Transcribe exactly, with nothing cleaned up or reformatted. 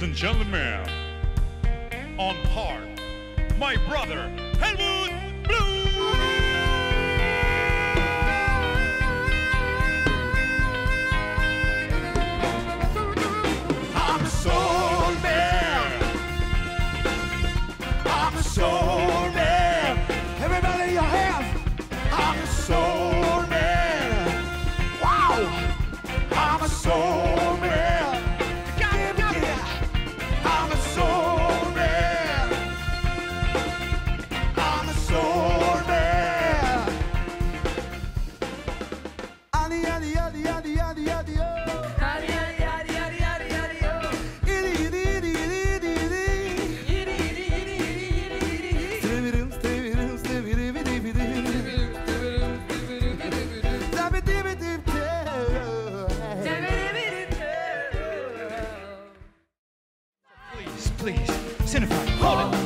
ladies and gentlemen, on par, my brother, Helmut Blum! I'm a soul man. I'm a soul man. Everybody, your hands. I'm a soul man. Wow! I'm a soul man. Please, Cinefine, hold it.